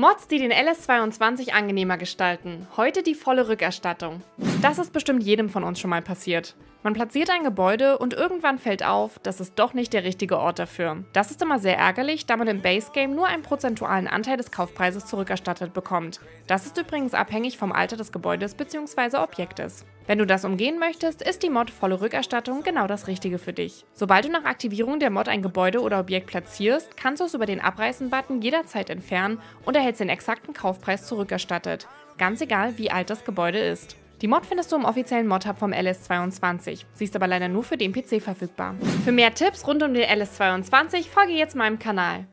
Mods, die den LS22 angenehmer gestalten. Heute die volle Rückerstattung. Das ist bestimmt jedem von uns schon mal passiert. Man platziert ein Gebäude und irgendwann fällt auf, das ist doch nicht der richtige Ort dafür. Das ist immer sehr ärgerlich, da man im Basegame nur einen prozentualen Anteil des Kaufpreises zurückerstattet bekommt. Das ist übrigens abhängig vom Alter des Gebäudes bzw. Objektes. Wenn du das umgehen möchtest, ist die Mod volle Rückerstattung genau das Richtige für dich. Sobald du nach Aktivierung der Mod ein Gebäude oder Objekt platzierst, kannst du es über den Abreißen-Button jederzeit entfernen und erhältst den exakten Kaufpreis zurückerstattet, ganz egal wie alt das Gebäude ist. Die Mod findest du im offiziellen Mod-Hub vom LS22, sie ist aber leider nur für den PC verfügbar. Für mehr Tipps rund um den LS22 folge jetzt meinem Kanal.